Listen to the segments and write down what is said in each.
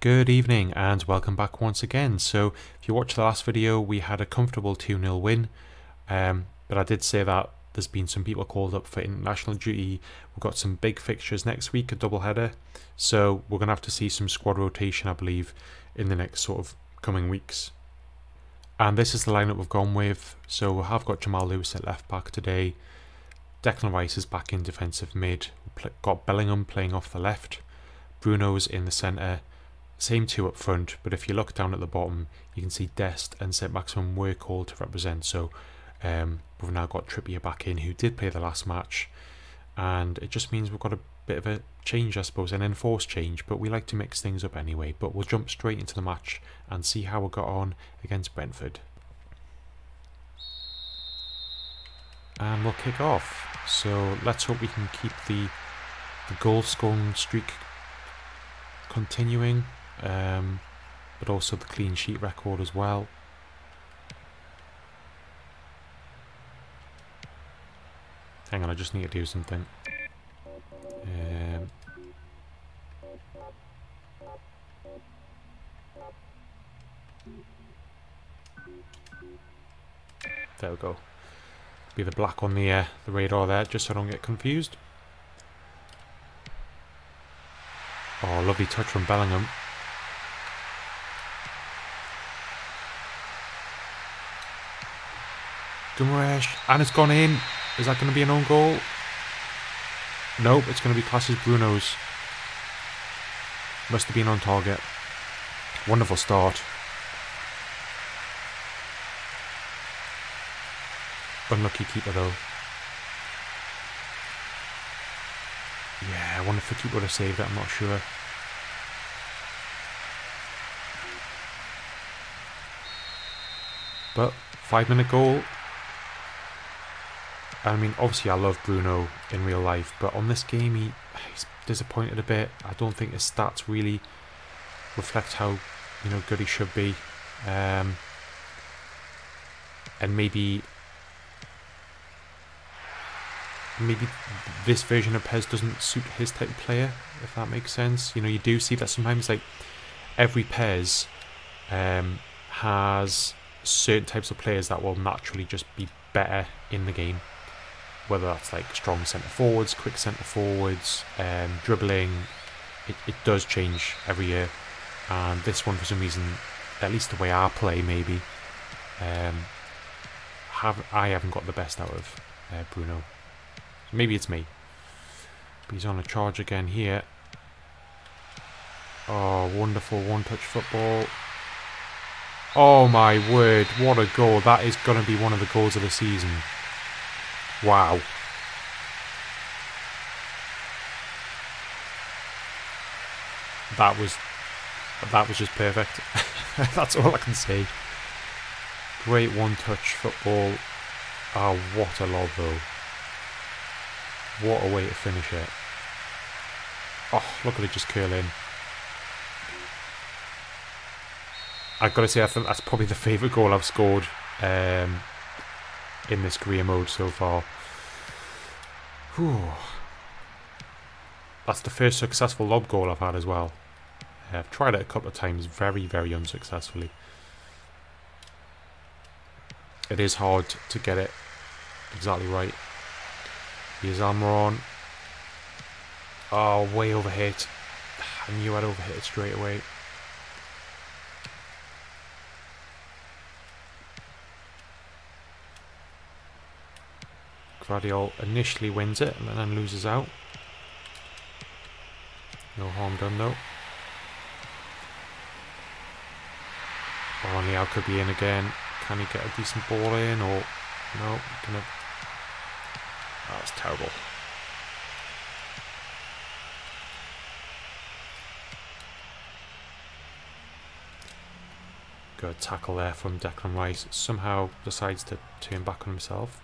Good evening and welcome back once again. So if you watched the last video, we had a comfortable 2-0 win, but I did say that there's been some people called up for international duty. We've got some big fixtures next week, a double header, so we're gonna have to see some squad rotation, I believe, in the next sort of coming weeks. And this is the lineup we've gone with. So we have got Jamal Lewis at left back today. Declan Rice is back in defensive mid. We've got Bellingham playing off the left. Bruno's in the centre. Same two up front, but if you look down at the bottom, you can see Dest and Saint-Maximin were called to represent. So we've now got Trippier back in, who did play the last match. And it just means we've got a bit of a change, I suppose, an enforced change, but we like to mix things up anyway. But we'll jump straight into the match and see how we got on against Brentford. And we'll kick off. So let's hope we can keep the goal scoring streak continuing, but also the clean sheet record as well. Hang on, I just need to do something. There we go. Be the black on the radar there, just so I don't get confused. Oh, lovely touch from Bellingham. Guimarães, and it's gone in. Is that going to be an own goal? Nope, it's going to be classed as Bruno's. Must have been on target. Wonderful start. Unlucky keeper though. Yeah, I wonder if the keeper would have saved it, I'm not sure. But, 5-minute goal. I mean, obviously I love Bruno in real life, but on this game he's disappointed a bit. I don't think his stats really reflect how, you know, good he should be. And maybe this version of Pez doesn't suit his type of player, if that makes sense. You know, you do see that sometimes, like, every Pez has certain types of players that will naturally just be better in the game. Whether that's, like, strong centre-forwards, quick centre-forwards, dribbling, it does change every year. And this one, for some reason, at least the way I play, maybe, I haven't got the best out of Bruno. Maybe it's me. But he's on a charge again here. Oh, wonderful one-touch football. Oh my word, what a goal. That is going to be one of the goals of the season. Wow. That was just perfect. That's all I can say. Great one-touch football. Oh, what a lob though. What a way to finish it. Oh, look at it just curl in. I've got to say, I think that's probably the favourite goal I've scored in this career mode so far. Whew. That's the first successful lob goal I've had as well. I've tried it a couple of times, very, very unsuccessfully. It is hard to get it exactly right. Here's Almirón. Oh, way overhit. I knew I'd overhit it straight away. Bradiol initially wins it and then loses out. No harm done though. Oh, Liao could be in again. Can he get a decent ball in, or no? Gonna. That's terrible. Good tackle there from Declan Rice. Somehow decides to turn back on himself.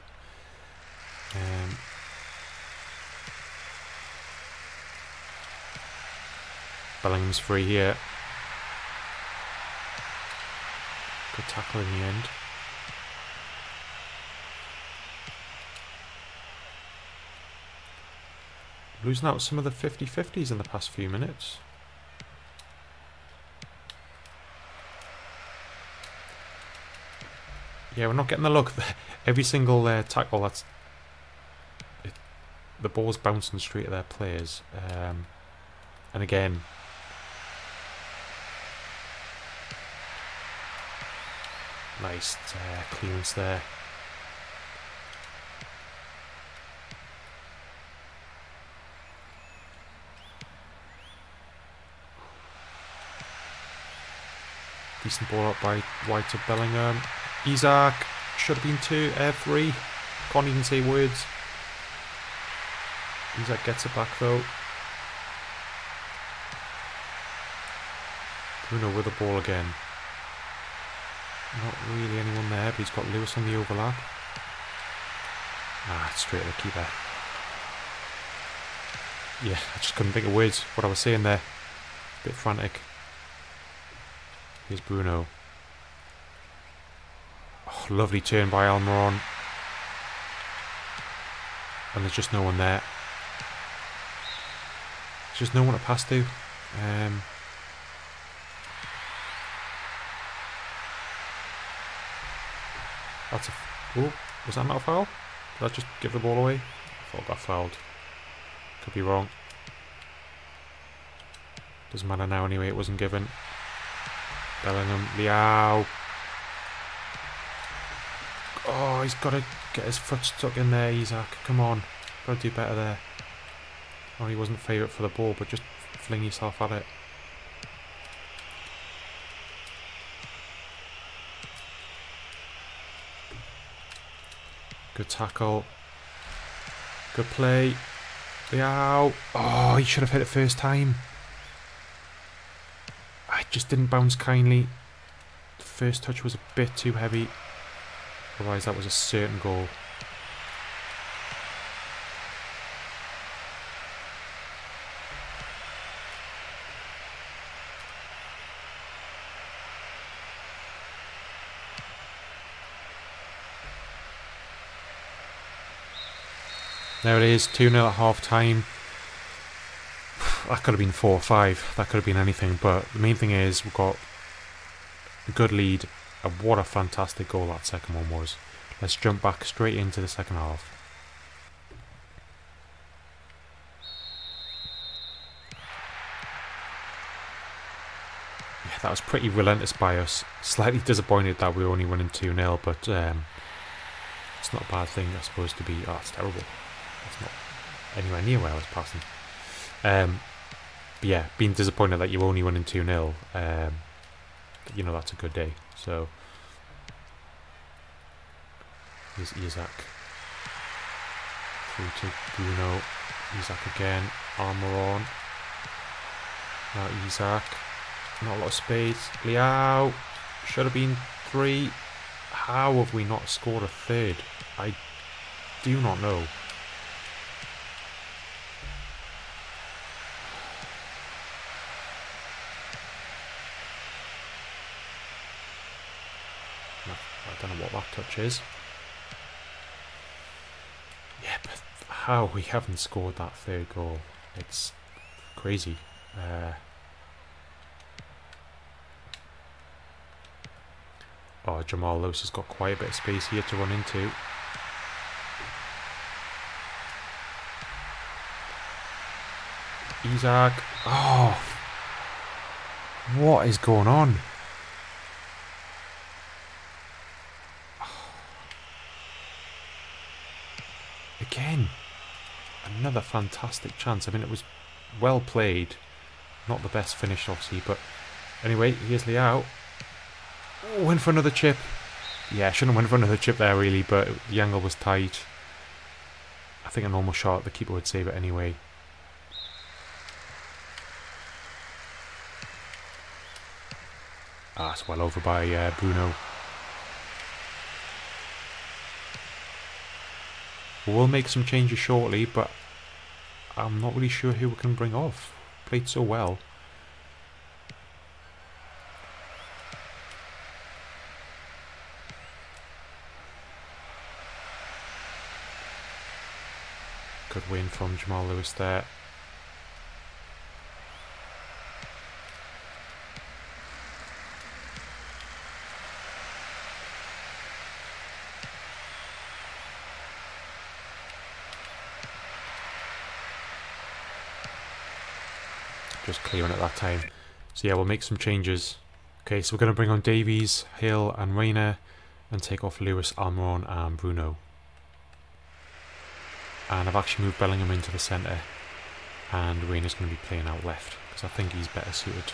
Bellingham's free here. Good tackle in the end. Losing out some of the 50-50s in the past few minutes. Yeah, we're not getting the look. Every single tackle, that's it, the ball's bouncing straight at their players. And again, nice clearance there. Decent ball up by White to Bellingham. Isak should have been three. Can't even say words. Isak gets it back though. Bruno with the ball again. Not really anyone there, but he's got Lewis on the overlap. Ah, it's straight at the keeper. Yeah, I just couldn't think of words what I was saying there. A bit frantic. Here's Bruno. Oh, lovely turn by Almirón. And there's just no one there. There's just no one to pass to. That's a... Oh, was that not a foul? Did I just give the ball away? I thought I got fouled. Could be wrong. Doesn't matter now anyway, it wasn't given. Bellingham, Liao. Oh, he's got to get his foot stuck in there, Isak. Come on, got to do better there. Oh, he wasn't favourite for the ball, but just fling yourself at it. Good tackle. Good play. Liao. Oh, he should have hit it first time. Just didn't bounce kindly. The first touch was a bit too heavy. Otherwise that was a certain goal. There it is, 2-0 at half time. That could have been 4 or 5, that could have been anything, but the main thing is we've got a good lead, and what a fantastic goal that second one was. Let's jump back straight into the second half. Yeah, that was pretty relentless by us. Slightly disappointed that we were only winning 2-0, but it's not a bad thing, I suppose, to be... Oh, it's terrible. It's not anywhere near where I was passing. Yeah, being disappointed that you're only winning 2-0, you know, that's a good day. So, here's Isak. Through to Bruno. Isak again. Almirón. Now Isak. Not a lot of space. Liao. Should have been 3. How have we not scored a third? I do not know. Touches. Yeah, but how we haven't scored that third goal. It's crazy. Oh, Jamal Lewis has got quite a bit of space here to run into. Isak. Oh! What is going on? Again, another fantastic chance. I mean, it was well played. Not the best finish, obviously, but anyway, here's Liao. Oh, went for another chip. Yeah, shouldn't have went for another chip there, really, but the angle was tight. I think a normal shot, the keeper would save it anyway. Ah, it's well over by Bruno. We'll make some changes shortly, but I'm not really sure who we can bring off. Played so well. Good win from Jamal Lewis there. just clearing at that time. So yeah, we'll make some changes. Okay, so we're going to bring on Davies, Hill and Rainer and take off Lewis, Almirón and Bruno. And I've actually moved Bellingham into the centre and Rainer's going to be playing out left because I think he's better suited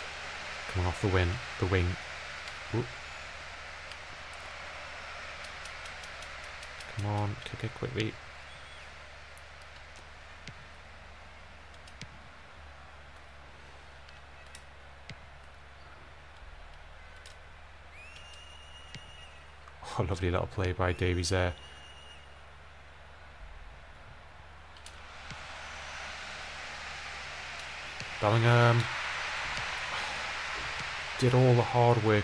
coming off the wing. Ooh. Come on, kick it quickly. Oh, lovely little play by Davies there. Bellingham did all the hard work.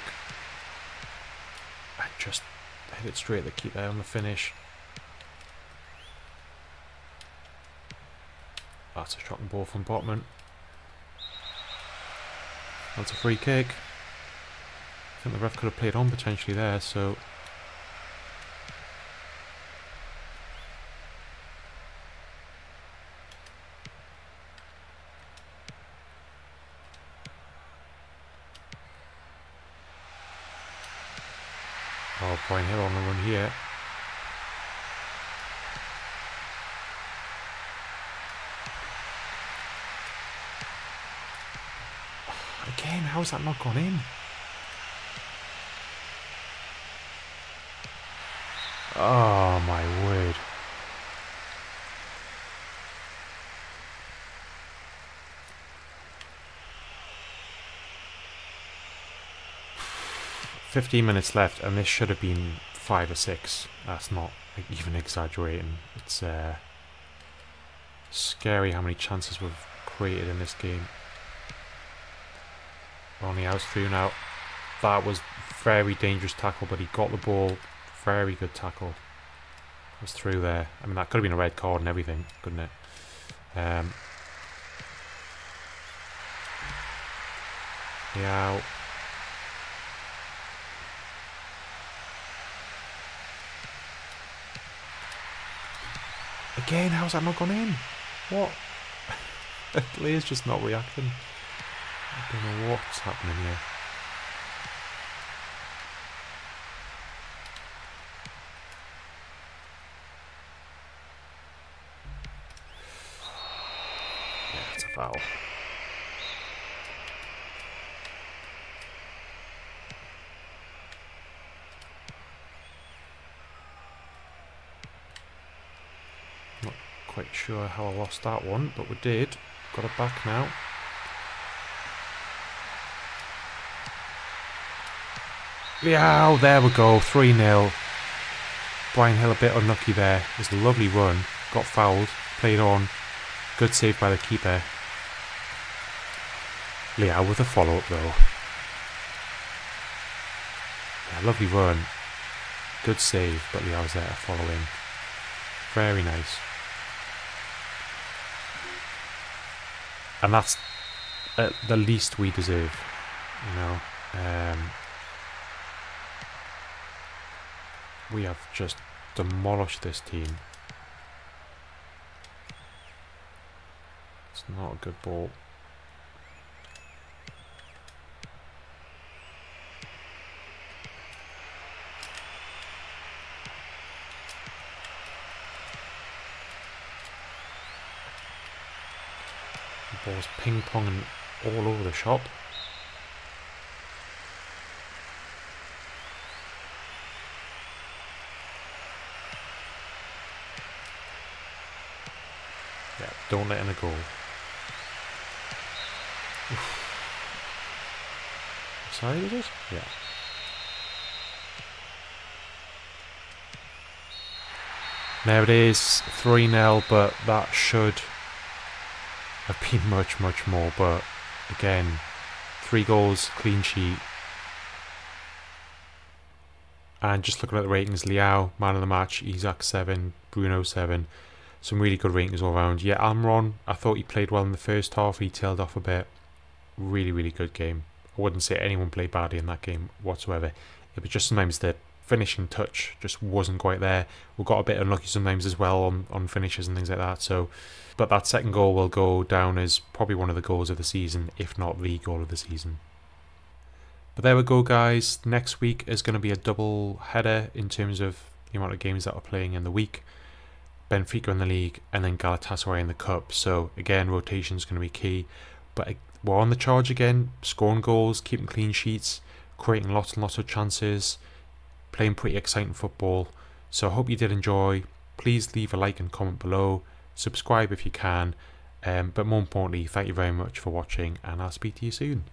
I just hit it straight at the keeper on the finish. That's a shot and ball from Botman. That's a free kick. I think the ref could have played on potentially there, so... Oh, Brian Hill on the run here. Again, how's that not gone in? Oh my word. $15 minutes left and this should have been 5 or 6. That's not even exaggerating. It's scary how many chances we've created in this game. We're on the house through now. That was very dangerous tackle, but he got the ball. Very good tackle. It was through there. I mean, that could have been a red card and everything, couldn't it? Yeah. Again, how's that not gone in? What? The player's just not reacting. I don't know what's happening here. Yeah, it's a foul. Quite sure how I lost that one, but we did. Got it back now. Yeah, there we go. 3-0. Brian Hill a bit unlucky there. It was a lovely run. Got fouled. Played on. Good save by the keeper. Liao with a follow-up though. Yeah, lovely run. Good save, but Liao's there following. Very nice. And that's the least we deserve, you know. We have just demolished this team. It's not a good ball. Ball's ping-ponging all over the shop. Yeah, don't let in a goal. Sorry, is it? Yeah. There it is, 3-0, but that should... have been much more, but again, 3 goals, clean sheet. And just looking at the ratings, Liao, man of the match, Isak 7, Bruno 7. Some really good ratings all around. Yeah, Almirón, I thought he played well in the first half, he tailed off a bit. Really good game. I wouldn't say anyone played badly in that game whatsoever. It was just sometimes the finishing touch just wasn't quite there. We got a bit unlucky sometimes as well on finishes and things like that. So, but that second goal will go down as probably one of the goals of the season, if not the goal of the season. But there we go, guys. Next week is going to be a double header in terms of the amount of games that are playing in the week. Benfica in the league and then Galatasaray in the cup. So again, rotation is going to be key. But we're on the charge again, scoring goals, keeping clean sheets, creating lots and lots of chances, playing pretty exciting football. So I hope you did enjoy. Please leave a like and comment below. Subscribe if you can. But more importantly, thank you very much for watching and I'll speak to you soon.